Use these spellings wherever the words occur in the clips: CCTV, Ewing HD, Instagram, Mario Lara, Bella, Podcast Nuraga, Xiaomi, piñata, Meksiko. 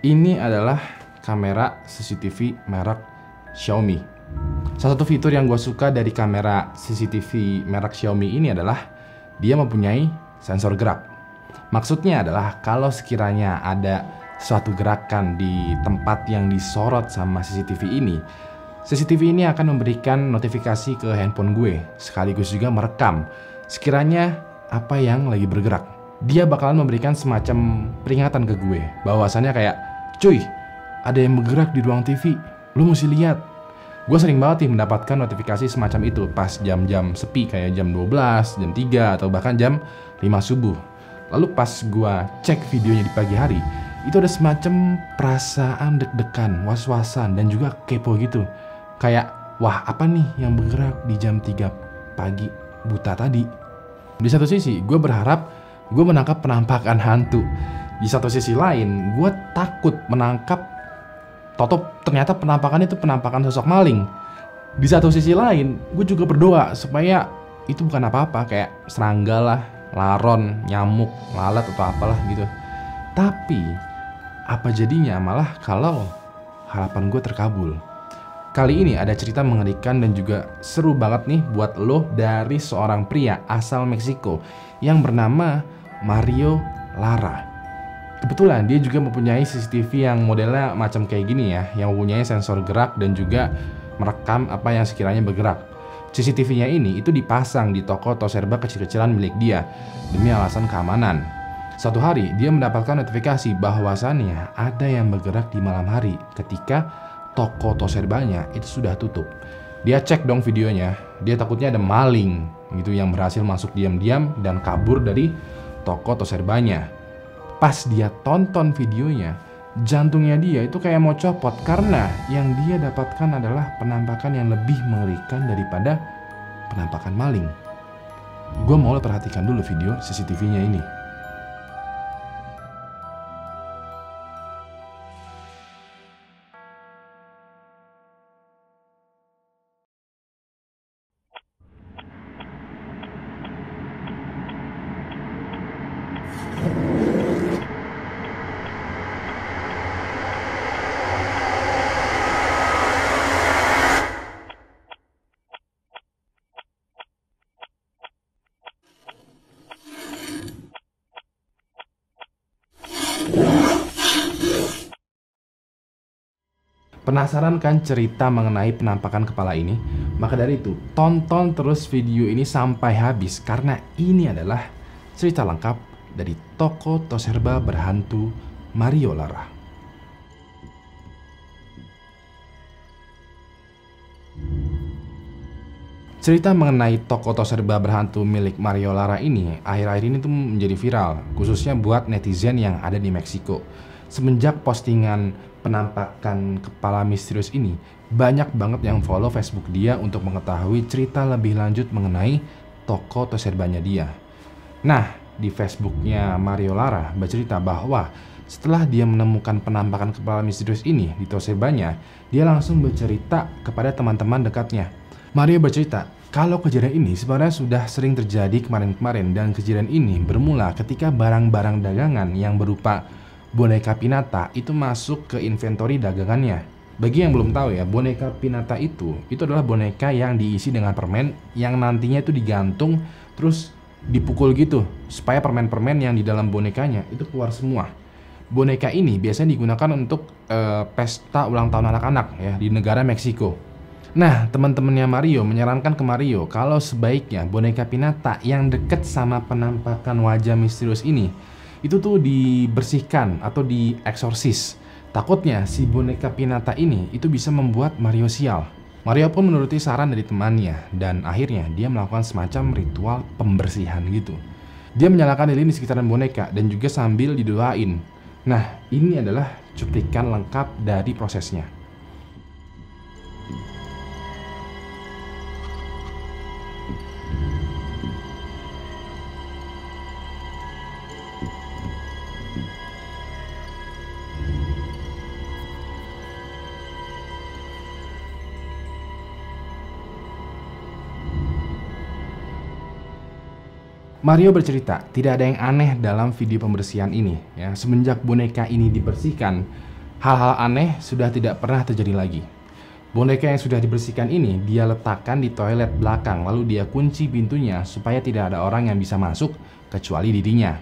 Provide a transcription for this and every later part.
Ini adalah kamera CCTV merek Xiaomi. Salah satu fitur yang gue suka dari kamera CCTV merek Xiaomi ini adalah dia mempunyai sensor gerak. Maksudnya adalah kalau sekiranya ada suatu gerakan di tempat yang disorot sama CCTV ini akan memberikan notifikasi ke handphone gue, sekaligus juga merekam sekiranya apa yang lagi bergerak. Dia bakalan memberikan semacam peringatan ke gue, bahwasannya kayak, cuy, ada yang bergerak di ruang TV, lu mesti lihat. Gue sering banget nih mendapatkan notifikasi semacam itu pas jam-jam sepi kayak jam 12, jam 3, atau bahkan jam 5 subuh. Lalu pas gue cek videonya di pagi hari, itu ada semacam perasaan deg-degan, was-wasan, dan juga kepo gitu. Kayak, wah apa nih yang bergerak di jam 3 pagi buta tadi? Di satu sisi, gue berharap gue menangkap penampakan hantu. Di satu sisi lain, gue takut menangkap ternyata penampakan itu penampakan sosok maling. Di satu sisi lain, gue juga berdoa supaya itu bukan apa-apa, kayak serangga lah, laron, nyamuk, lalat, atau apalah gitu. Tapi, apa jadinya malah kalau harapan gue terkabul? Kali ini ada cerita mengerikan dan juga seru banget nih buat lo dari seorang pria asal Meksiko yang bernama Mario Lara. Kebetulan dia juga mempunyai CCTV yang modelnya macam kayak gini ya, yang mempunyai sensor gerak dan juga merekam apa yang sekiranya bergerak. CCTV-nya ini itu dipasang di toko atau serba kecil-kecilan milik dia demi alasan keamanan. Suatu hari dia mendapatkan notifikasi bahwasannya ada yang bergerak di malam hari ketika toko atau serbanya itu sudah tutup. Dia cek dong videonya, dia takutnya ada maling gitu yang berhasil masuk diam-diam dan kabur dari toko atau serbanya. Pas dia tonton videonya, jantungnya dia itu kayak mau copot karena yang dia dapatkan adalah penampakan yang lebih mengerikan daripada penampakan maling. Gua mau lo perhatikan dulu video CCTV-nya ini. Penasaran kan cerita mengenai penampakan kepala ini? Maka dari itu, tonton terus video ini sampai habis karena ini adalah cerita lengkap dari toko toserba berhantu Mario Lara. Cerita mengenai toko toserba berhantu milik Mario Lara ini akhir-akhir ini tuh menjadi viral, khususnya buat netizen yang ada di Meksiko. Semenjak postingan penampakan kepala misterius ini, banyak banget yang follow Facebook dia untuk mengetahui cerita lebih lanjut mengenai toko toserbanya dia. Nah, di Facebooknya Mario Lara bercerita bahwa setelah dia menemukan penampakan kepala misterius ini di toserbanya, dia langsung bercerita kepada teman-teman dekatnya. Mario bercerita kalau kejadian ini sebenarnya sudah sering terjadi kemarin-kemarin dan kejadian ini bermula ketika barang-barang dagangan yang berupa boneka piñata itu masuk ke inventory dagangannya. Bagi yang belum tahu ya, boneka piñata itu adalah boneka yang diisi dengan permen yang nantinya itu digantung terus dipukul gitu supaya permen-permen yang di dalam bonekanya itu keluar semua. Boneka ini biasanya digunakan untuk pesta ulang tahun anak-anak ya di negara Meksiko. Nah, teman-temannya Mario menyarankan ke Mario kalau sebaiknya boneka piñata yang deket sama penampakan wajah misterius ini itu tuh dibersihkan atau dieksorsis. Takutnya si boneka piñata ini itu bisa membuat Mario sial. Mario pun menuruti saran dari temannya dan akhirnya dia melakukan semacam ritual pembersihan gitu. Dia menyalakan lilin di sekitaran boneka dan juga sambil didoain. Nah, ini adalah cuplikan lengkap dari prosesnya. Mario bercerita, tidak ada yang aneh dalam video pembersihan ini. Ya, semenjak boneka ini dibersihkan, Hal-hal aneh sudah tidak pernah terjadi lagi. Boneka yang sudah dibersihkan ini dia letakkan di toilet belakang, lalu dia kunci pintunya supaya tidak ada orang yang bisa masuk kecuali dirinya.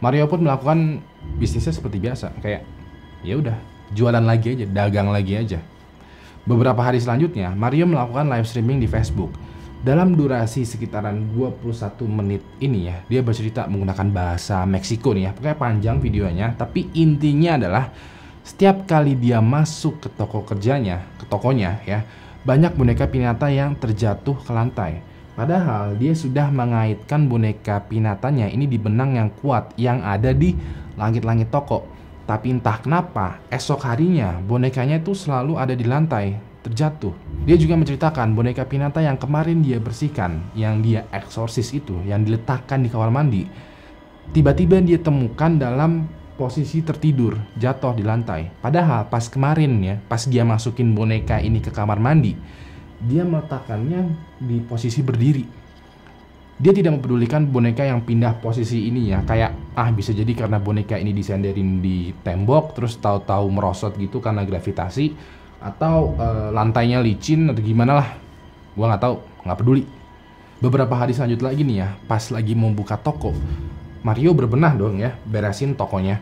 Mario pun melakukan bisnisnya seperti biasa, kayak ya udah jualan lagi aja, dagang lagi aja. Beberapa hari selanjutnya, Mario melakukan live streaming di Facebook. Dalam durasi sekitaran 21 menit ini ya, dia bercerita menggunakan bahasa Meksiko nih ya, pokoknya panjang videonya. Tapi intinya adalah setiap kali dia masuk ke tokonya ya, banyak boneka piñata yang terjatuh ke lantai. Padahal dia sudah mengaitkan boneka piñatanya ini di benang yang kuat yang ada di langit-langit toko. Tapi entah kenapa esok harinya bonekanya itu selalu ada di lantai terjatuh. Dia juga menceritakan boneka piñata yang kemarin dia bersihkan, yang dia eksorsis itu, yang diletakkan di kamar mandi, tiba-tiba dia temukan dalam posisi tertidur, jatuh di lantai. Padahal pas kemarin ya, pas dia masukin boneka ini ke kamar mandi, dia meletakkannya di posisi berdiri. Dia tidak mempedulikan boneka yang pindah posisi ini ya. Kayak bisa jadi karena boneka ini disenderin di tembok terus tahu-tahu merosot gitu karena gravitasi, atau lantainya licin atau gimana lah. Gua nggak tahu, nggak peduli. Beberapa hari selanjut lagi nih ya, pas lagi mau buka toko, Mario berbenah dong ya, beresin tokonya.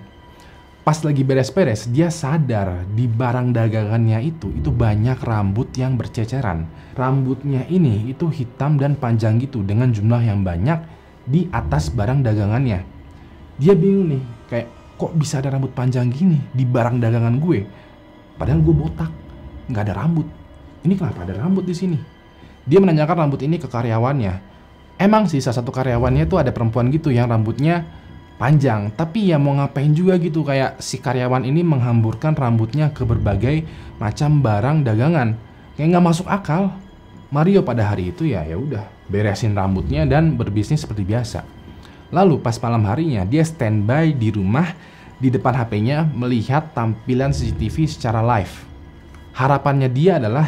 Pas lagi beres-beres, dia sadar di barang dagangannya itu banyak rambut yang berceceran. Rambutnya ini itu hitam dan panjang gitu dengan jumlah yang banyak di atas barang dagangannya. Dia bingung nih, kayak kok bisa ada rambut panjang gini di barang dagangan gue? Padahal gue botak, nggak ada rambut. Ini kenapa ada rambut di sini? Dia menanyakan rambut ini ke karyawannya. Emang sih salah satu karyawannya tuh ada perempuan gitu yang rambutnya panjang, tapi ya mau ngapain juga gitu, kayak si karyawan ini menghamburkan rambutnya ke berbagai macam barang dagangan, kayak nggak masuk akal. Mario pada hari itu ya udah beresin rambutnya dan berbisnis seperti biasa. Lalu pas malam harinya dia standby di rumah di depan HP-nya melihat tampilan CCTV secara live. Harapannya dia adalah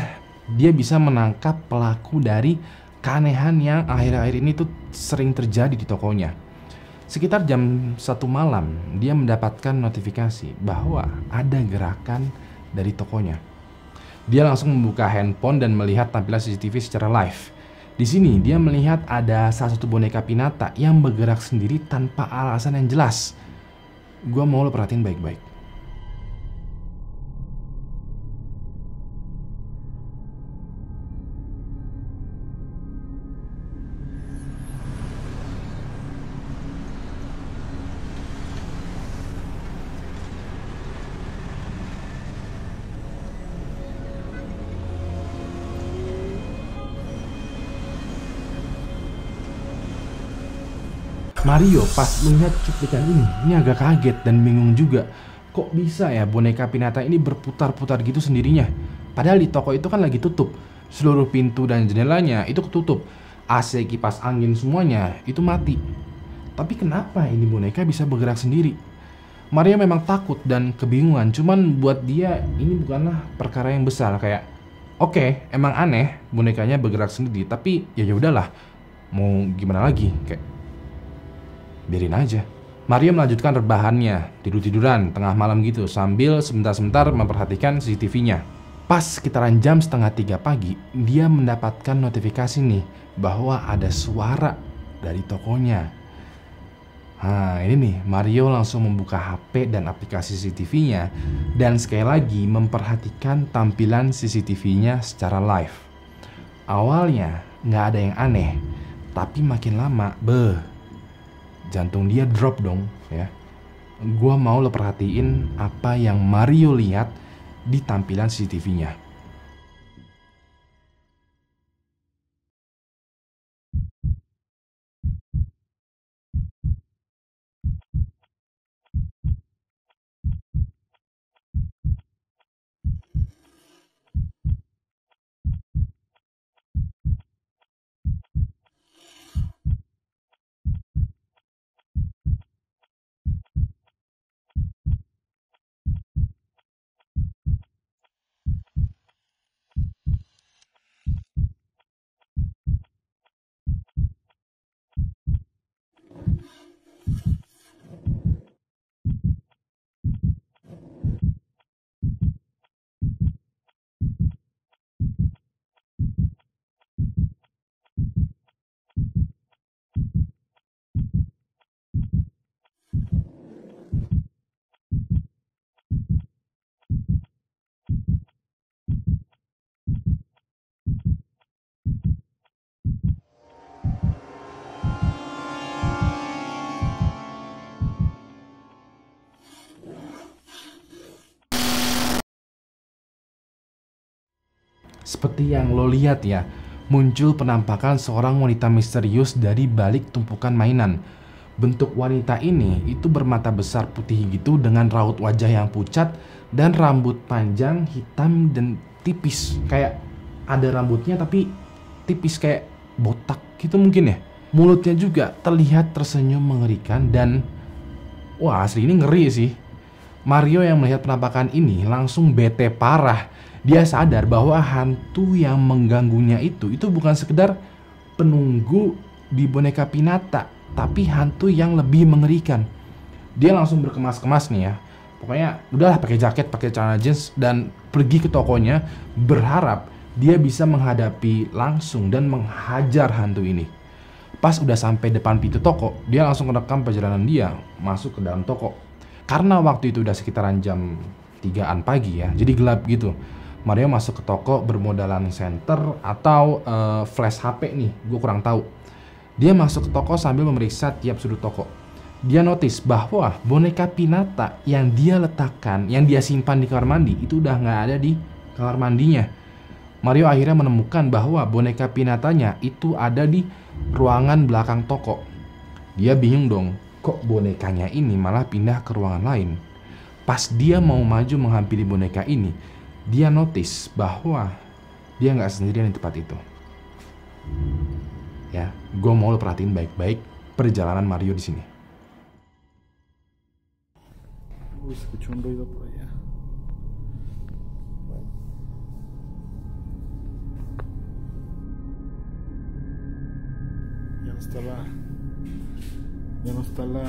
dia bisa menangkap pelaku dari keanehan yang akhir-akhir ini tuh sering terjadi di tokonya. Sekitar jam 1 malam, dia mendapatkan notifikasi bahwa ada gerakan dari tokonya. Dia langsung membuka handphone dan melihat tampilan CCTV secara live. Di sini dia melihat ada salah satu boneka piñata yang bergerak sendiri tanpa alasan yang jelas. Gua mau lo perhatiin baik-baik. Mario pas melihat cuplikan ini agak kaget dan bingung juga. Kok bisa ya boneka piñata ini berputar-putar gitu sendirinya? Padahal di toko itu kan lagi tutup. Seluruh pintu dan jendelanya itu ketutup. AC, kipas angin, semuanya itu mati. Tapi kenapa ini boneka bisa bergerak sendiri? Mario memang takut dan kebingungan. Cuman buat dia ini bukanlah perkara yang besar. Kayak oke, emang aneh bonekanya bergerak sendiri. Tapi ya udahlah, mau gimana lagi? Kayak biarin aja. Mario melanjutkan rebahannya, tidur-tiduran tengah malam gitu sambil sebentar-sebentar memperhatikan CCTV-nya. Pas sekitaran jam 2:30 pagi, dia mendapatkan notifikasi nih bahwa ada suara dari tokonya. Nah ini nih, Mario langsung membuka HP dan aplikasi CCTV-nya dan sekali lagi memperhatikan tampilan CCTV-nya secara live. Awalnya nggak ada yang aneh, tapi makin lama jantung dia drop dong ya. Gua mau lo perhatiin apa yang Mario lihat di tampilan CCTV-nya. Seperti yang lo lihat ya, muncul penampakan seorang wanita misterius dari balik tumpukan mainan. Bentuk wanita ini itu bermata besar putih gitu dengan raut wajah yang pucat dan rambut panjang hitam dan tipis. Kayak ada rambutnya tapi tipis kayak botak gitu mungkin ya. Mulutnya juga terlihat tersenyum mengerikan dan wah asli ini ngeri sih. Mario yang melihat penampakan ini langsung bete parah. Dia sadar bahwa hantu yang mengganggunya itu bukan sekedar penunggu di boneka piñata, tapi hantu yang lebih mengerikan. Dia langsung berkemas-kemas nih ya. Pokoknya udahlah pakai jaket, pakai celana jeans dan pergi ke tokonya, berharap dia bisa menghadapi langsung dan menghajar hantu ini. Pas udah sampai depan pintu toko, dia langsung merekam perjalanan dia masuk ke dalam toko. Karena waktu itu udah sekitaran jam 3-an pagi ya, jadi gelap gitu. Mario masuk ke toko bermodalan senter atau flash HP nih, gue kurang tahu. Dia masuk ke toko sambil memeriksa tiap sudut toko. Dia notice bahwa boneka piñata yang dia letakkan, yang dia simpan di kamar mandi, itu udah nggak ada di kamar mandinya. Mario akhirnya menemukan bahwa boneka piñatanya itu ada di ruangan belakang toko. Dia bingung dong, kok bonekanya ini malah pindah ke ruangan lain. Pas dia mau maju menghampiri boneka ini, dia notice bahwa dia nggak sendirian di tempat itu. Ya, gue mau lo perhatiin baik-baik perjalanan Mario di sini. Ya no está la...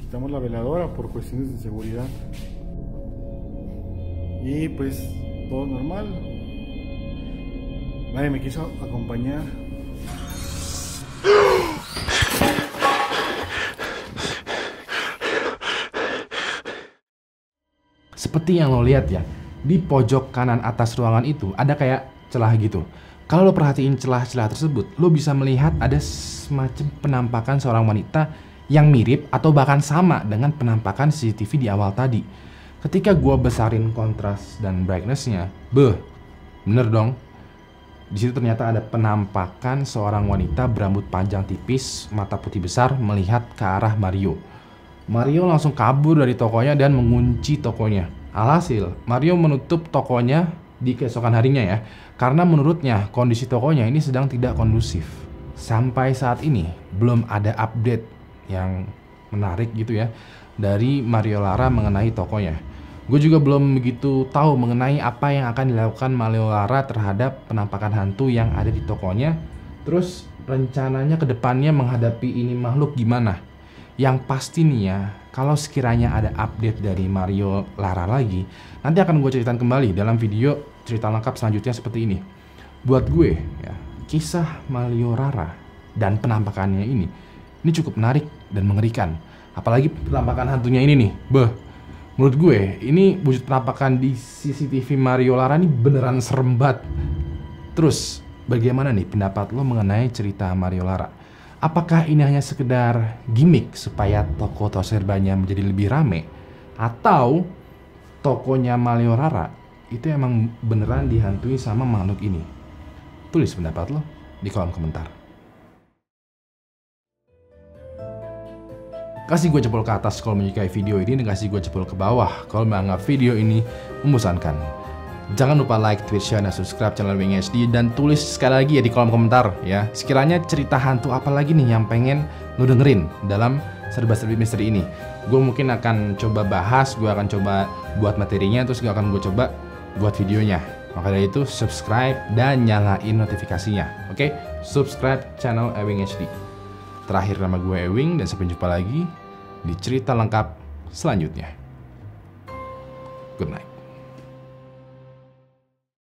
Quitamos la veladora por cuestiones de seguridad. Y pues todo normal. Nadie me quiso acompañar. Seperti yang lo lihat ya, di pojok kanan atas ruangan itu ada kayak celah gitu. Kalau lo perhatiin celah-celah tersebut, lo bisa melihat ada semacam penampakan seorang wanita yang mirip atau bahkan sama dengan penampakan CCTV di awal tadi. Ketika gua besarin kontras dan brightness-nya, bener dong. Di situ ternyata ada penampakan seorang wanita berambut panjang tipis, mata putih besar, melihat ke arah Mario. Mario langsung kabur dari tokonya dan mengunci tokonya. Alhasil, Mario menutup tokonya di keesokan harinya ya, karena menurutnya kondisi tokonya ini sedang tidak kondusif. Sampai saat ini, belum ada update yang menarik gitu ya, dari Mario Lara mengenai tokonya. Gue juga belum begitu tahu mengenai apa yang akan dilakukan Mario Lara terhadap penampakan hantu yang ada di tokonya. Terus rencananya ke depannya menghadapi ini makhluk gimana? Yang pasti nih ya, kalau sekiranya ada update dari Mario Lara lagi, nanti akan gue ceritakan kembali dalam video cerita lengkap selanjutnya seperti ini. Buat gue, ya, kisah Mario Lara dan penampakannya ini cukup menarik dan mengerikan. Apalagi penampakan hantunya ini nih, menurut gue, ini wujud penampakan di CCTV Mario Lara ini beneran serem banget. Terus, bagaimana nih pendapat lo mengenai cerita Mario Lara? Apakah ini hanya sekedar gimmick supaya toko toserbannya menjadi lebih rame? Atau tokonya Mario Lara itu emang beneran dihantui sama makhluk ini? Tulis pendapat lo di kolom komentar. Kasih gue jempol ke atas kalau menyukai video ini, dan kasih gue jempol ke bawah kalau menganggap video ini membosankan. Jangan lupa like, tweet, share, dan subscribe channel Ewing HD, dan tulis sekali lagi ya di kolom komentar ya. Sekiranya cerita hantu apa lagi nih yang pengen lo dengerin dalam serba-serbi misteri ini. Gue mungkin akan coba bahas, gue akan coba buat materinya, terus gue akan coba buat videonya. Maka dari itu subscribe dan nyalain notifikasinya. Oke, subscribe channel Ewing HD. Terakhir nama gue Ewing, dan sampai jumpa lagi di cerita lengkap selanjutnya. Good night.